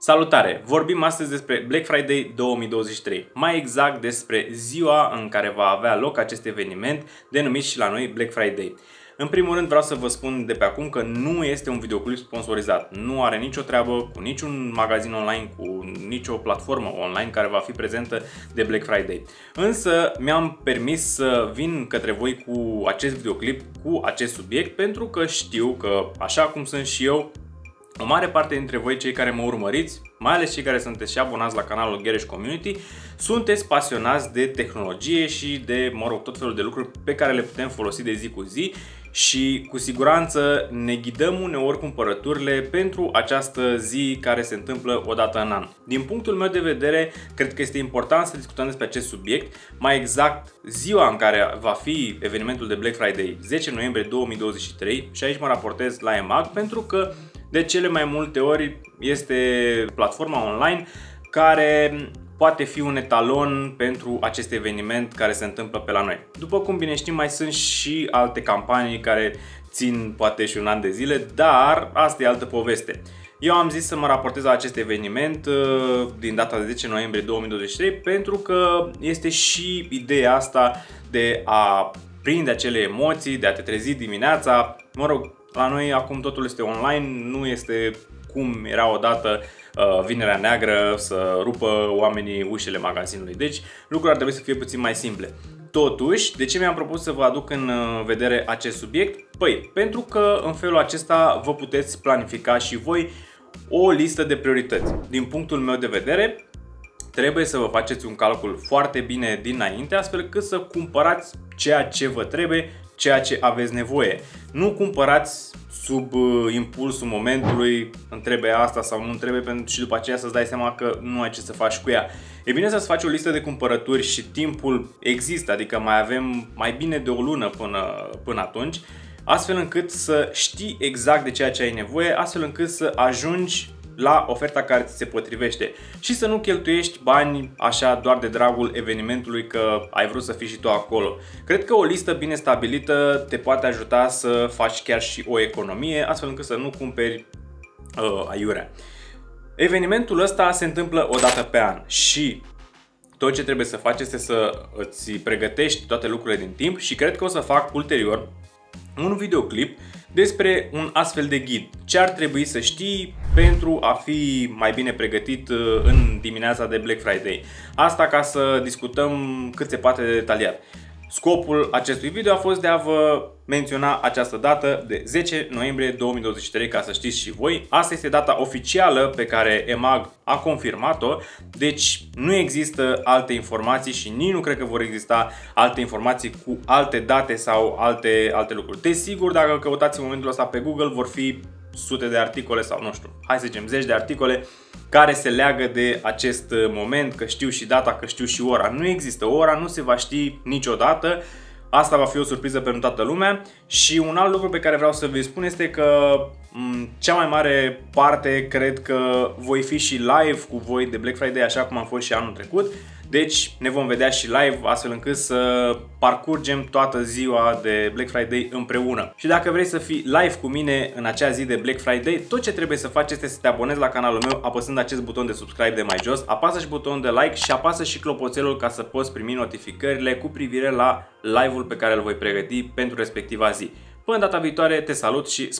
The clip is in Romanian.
Salutare! Vorbim astăzi despre Black Friday 2023, mai exact despre ziua în care va avea loc acest eveniment denumit și la noi Black Friday. În primul rând vreau să vă spun de pe acum că nu este un videoclip sponsorizat, nu are nicio treabă cu niciun magazin online, cu nicio platformă online care va fi prezentă de Black Friday. Însă mi-am permis să vin către voi cu acest videoclip, cu acest subiect, pentru că știu că, așa cum sunt și eu, o mare parte dintre voi, cei care mă urmăriți, mai ales cei care sunteți și abonați la canalul GARAGE Community, sunteți pasionați de tehnologie și de, mă rog, tot felul de lucruri pe care le putem folosi de zi cu zi și cu siguranță ne ghidăm uneori cumpărăturile pentru această zi care se întâmplă o dată în an. Din punctul meu de vedere, cred că este important să discutăm despre acest subiect, mai exact ziua în care va fi evenimentul de Black Friday, 10 noiembrie 2023, și aici mă raportez la EMAG, pentru că de cele mai multe ori este platforma online care poate fi un etalon pentru acest eveniment care se întâmplă pe la noi. După cum bine știm, mai sunt și alte campanii care țin poate și un an de zile, dar asta e altă poveste. Eu am zis să mă raportez la acest eveniment din data de 10 noiembrie 2023 pentru că este și ideea asta de a prinde acele emoții, de a te trezi dimineața, mă rog. La noi acum totul este online, nu este cum era odată Vinerea Neagră să rupă oamenii ușile magazinului. Deci lucrurile ar trebui să fie puțin mai simple. Totuși, de ce mi-am propus să vă aduc în vedere acest subiect? Păi, pentru că în felul acesta vă puteți planifica și voi o listă de priorități. Din punctul meu de vedere, trebuie să vă faceți un calcul foarte bine dinainte, astfel cât să cumpărați ceea ce vă trebuie, ceea ce aveți nevoie. Nu cumpărați sub impulsul momentului, îmi trebuie asta sau nu îmi trebuie, și după aceea să-ți dai seama că nu ai ce să faci cu ea. E bine să-ți faci o listă de cumpărături și timpul există, adică mai avem mai bine de o lună până atunci, astfel încât să știi exact de ceea ce ai nevoie, astfel încât să ajungi la oferta care ți se potrivește și să nu cheltuiești bani așa doar de dragul evenimentului că ai vrut să fii și tu acolo. Cred că o listă bine stabilită te poate ajuta să faci chiar și o economie, astfel încât să nu cumperi aiurea. Evenimentul ăsta se întâmplă o dată pe an și tot ce trebuie să faci este să îți pregătești toate lucrurile din timp și cred că o să fac ulterior un videoclip despre un astfel de ghid. Ce ar trebui să știi pentru a fi mai bine pregătit în dimineața de Black Friday. Asta ca să discutăm cât se poate de detaliat. Scopul acestui video a fost de a vă menționa această dată de 10 noiembrie 2023 ca să știți și voi. Asta este data oficială pe care EMAG a confirmat-o, deci nu există alte informații și nici nu cred că vor exista alte informații cu alte date sau alte lucruri. Desigur, dacă căutați în momentul ăsta pe Google, vor fi sute de articole sau nu știu, hai să zicem zeci de articole care se leagă de acest moment, că știu și data, că știu și ora. Nu există ora, nu se va ști niciodată. Asta va fi o surpriză pentru toată lumea. Și un alt lucru pe care vreau să vi spun este că cea mai mare parte cred că voi fi și live cu voi de Black Friday, așa cum am fost și anul trecut. Deci ne vom vedea și live, astfel încât să parcurgem toată ziua de Black Friday împreună. Și dacă vrei să fii live cu mine în acea zi de Black Friday, tot ce trebuie să faci este să te abonezi la canalul meu apăsând acest buton de subscribe de mai jos, apasă și butonul de like și apasă și clopoțelul ca să poți primi notificările cu privire la live-ul pe care îl voi pregăti pentru respectiva zi. Până data viitoare, te salut și